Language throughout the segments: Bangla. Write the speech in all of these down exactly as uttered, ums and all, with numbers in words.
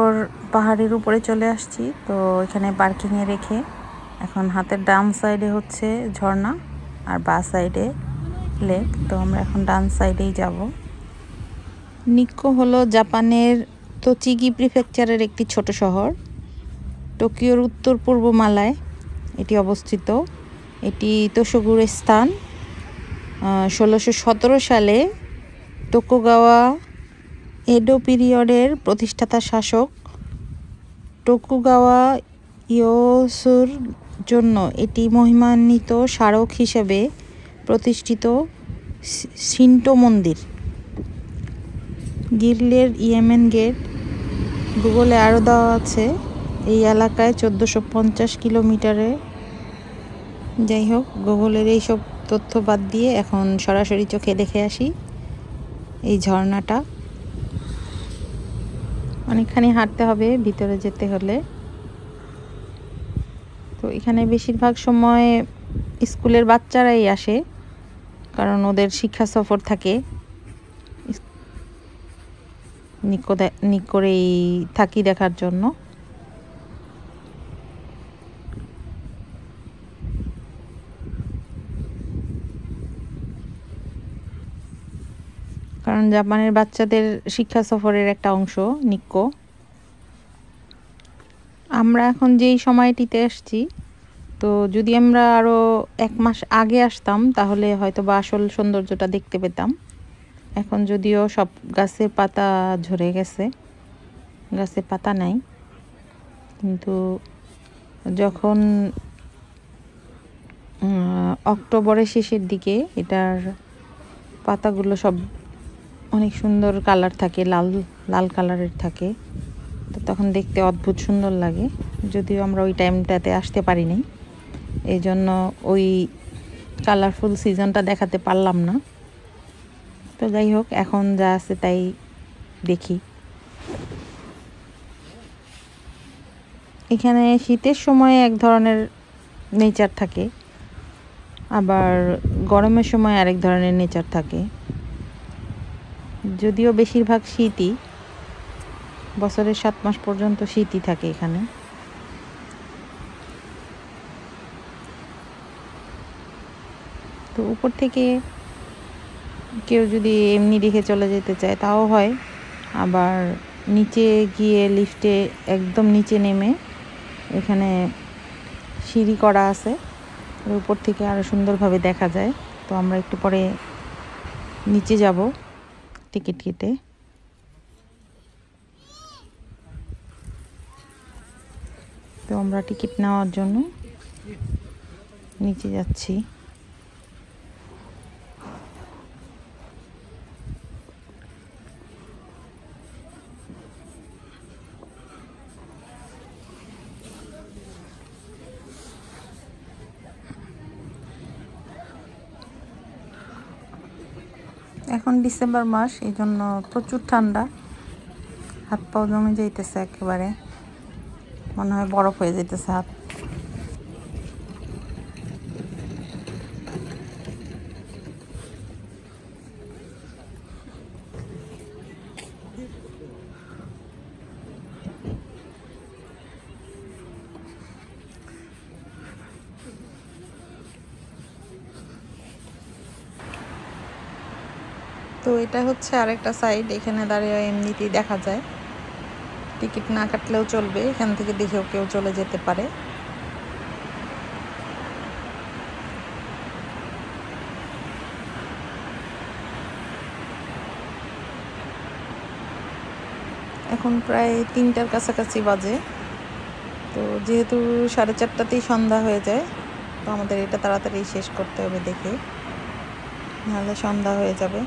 কাকর পাহাড়ের উপরে চলে আসছি। তো এখানে পার্কিংয়ে রেখে এখন হাতের ডান সাইডে হচ্ছে ঝর্ণা আর বাঁ সাইডে লেক। তো আমরা এখন ডান সাইডেই যাব। নিক্কো হলো জাপানের তোচিগি প্রিফেকচারের একটি ছোট শহর, টোকিওর উত্তর পূর্ব মালায় এটি অবস্থিত। এটি তোশোগুরের স্থান। ষোলোশো সতেরো সালে টোকুগাওয়া এডো পিরিয়ডের প্রতিষ্ঠাতা শাসক টোকুগাওয়া ইয়োসুর জন্য এটি মহিমান্বিত স্মারক হিসেবে প্রতিষ্ঠিত শিন্টো মন্দির। গিরলের ইয়েমেন গেট গুগলে আরও দেওয়া আছে। এই এলাকায় চোদ্দোশো পঞ্চাশ কিলোমিটারে, যাই হোক গুগলের এইসব তথ্য বাদ দিয়ে এখন সরাসরি চোখে দেখে আসি এই ঝর্ণাটা। অনেকখানি হাঁটতে হবে ভিতরে যেতে হলে। তো এখানে বেশিরভাগ সময় স্কুলের বাচ্চারাই আসে, কারণ ওদের শিক্ষা সফর থাকে। নিকো নিকোরেই থাকি দেখার জন্য। কারণ জাপানের বাচ্চাদের শিক্ষা সফরের একটা অংশ নিক্কো। আমরা এখন যেই সময়টিতে আসছি, তো যদি আমরা আরও এক মাস আগে আসতাম তাহলে হয়তো বা আসল সৌন্দর্যটা দেখতে পেতাম। এখন যদিও সব গাছের পাতা ঝরে গেছে, গাছের পাতা নাই, কিন্তু যখন অক্টোবরের শেষের দিকে এটার পাতাগুলো সব অনেক সুন্দর কালার থাকে, লাল লাল কালারের থাকে। তো তখন দেখতে অদ্ভুত সুন্দর লাগে। যদিও আমরা ওই টাইমটাতে আসতে পারিনি, এই জন্য ওই কালারফুল সিজনটা দেখাতে পারলাম না। তো যাই হোক, এখন যা আছে তাই দেখি। এখানে শীতের সময় এক ধরনের নেচার থাকে, আবার গরমের সময় আরেক ধরনের নেচার থাকে। যদিও বেশিরভাগ শীতই, বছরের সাত মাস পর্যন্ত শীতই থাকে এখানে। তো উপর থেকে কেউ যদি এমনি দেখে চলে যেতে চায় তাও হয়, আবার নিচে গিয়ে লিফটে একদম নিচে নেমে এখানে সিঁড়ি করা আছে, উপর থেকে আরও সুন্দরভাবে দেখা যায়। তো আমরা একটু পরে নিচে যাব টিকিট কেটে। তো আমরা টিকিট নেওয়ার জন্য নিচে যাচ্ছি। এখন ডিসেম্বর মাস, এই জন্য প্রচুর ঠান্ডা, হাত পাও জমে যাইতেছে একেবারে, মনে হয় বরফ হয়ে যেতেছে হাত। তো এটা হচ্ছে আরেকটা সাইড, এখানে দাঁড়িয়ে এমনিতেই দেখা যায়, টিকিট না কাটলেও চলবে, এখান থেকে দেখেও কেউ চলে যেতে পারে। এখন প্রায় তিনটার কাছাকাছি বাজে। তো যেহেতু সাড়ে চারটাতেই সন্ধ্যা হয়ে যায়, তো আমাদের এটা তাড়াতাড়ি শেষ করতে হবে দেখে, নাহলে সন্ধ্যা হয়ে যাবে।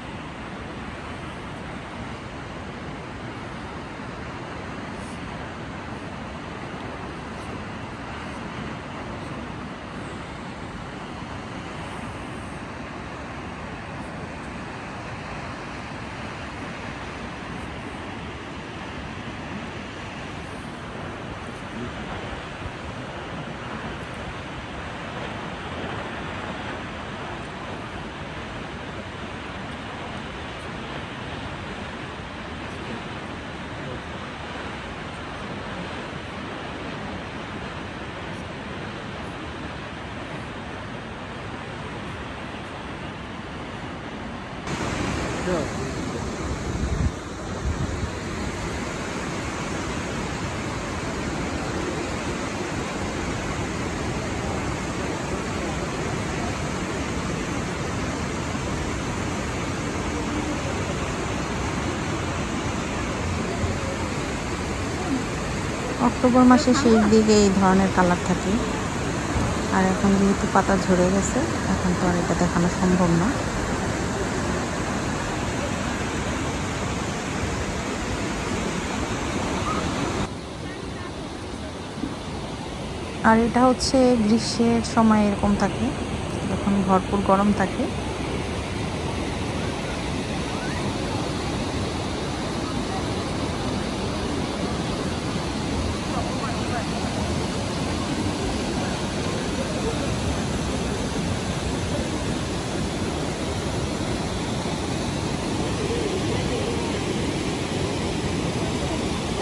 go. अक्टोबर मासे शेष दिके ये धरनेर कलर थाके और एखन जेहेतु पाता झरे गेछे एखन तो आर एटा देखानो सम्भव ना। और एटा होच्छे ग्रीष्मेर समय एरकम थाके जखन भरपुर गरम थाके।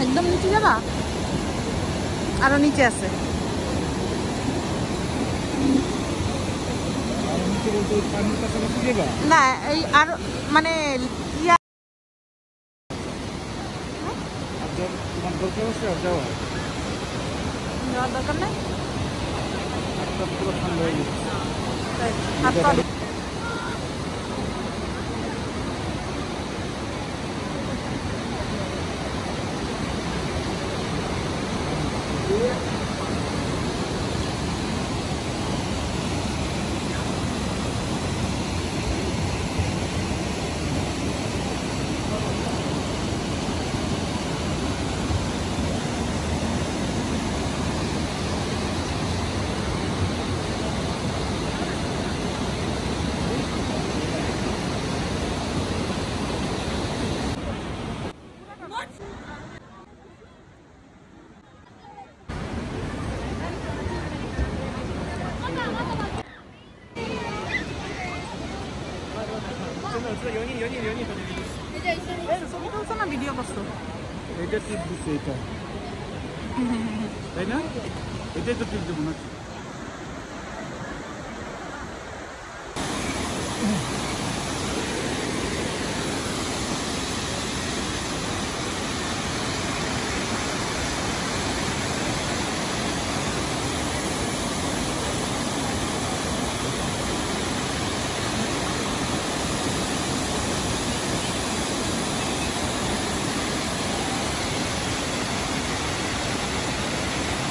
एकदम नीचे जाबा आरो नीचे आसे ना এই আর মানে ইয়া একদম তোমার বলতে হচ্ছে আর যাও না দরকার নাই সব পুরো ঠান্ডা হয়ে গেছে তাই হাত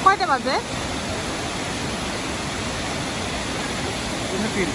কয়টা বাজে তিন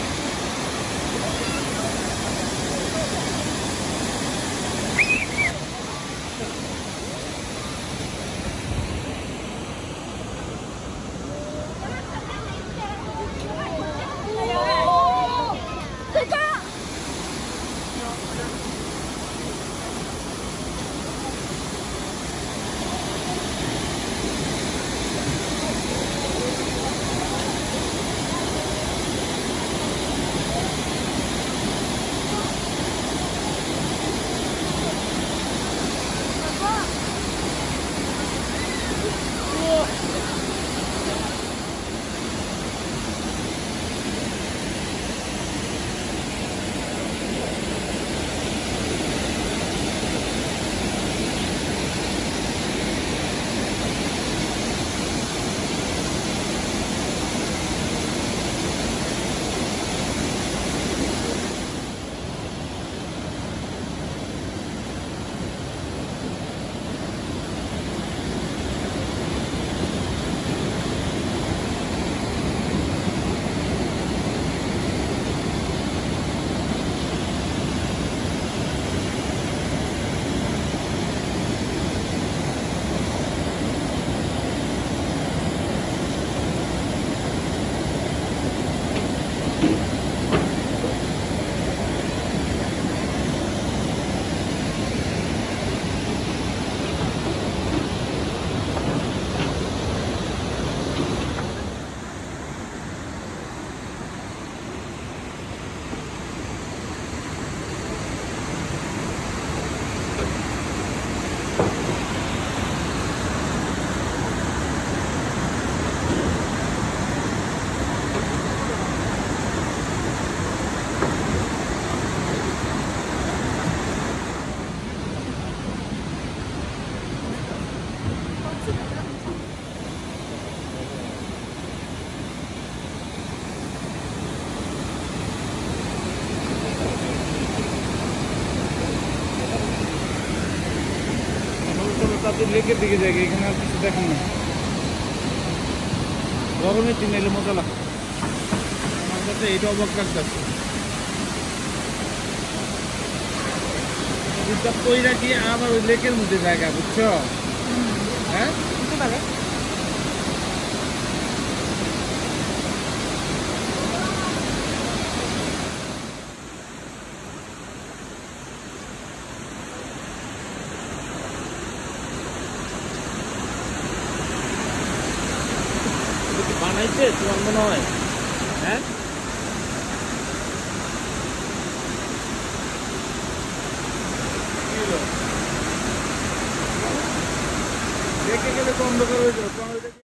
আমাদের লেকের দিকে যাই, এখানে আর কিছু দেখার নেই। গরমে দিনে এলে মজা লাগবে। আমার কাছে এটা অবাক লাগছে, এটা কইরা কি আবার ওই লেকের মধ্যে জায়গা, বুঝছো? হ্যাঁ বুঝতে পারো। বানাইছে তোমার মনে হয়? হ্যাঁ দেখে গেলে বন্ধ করে।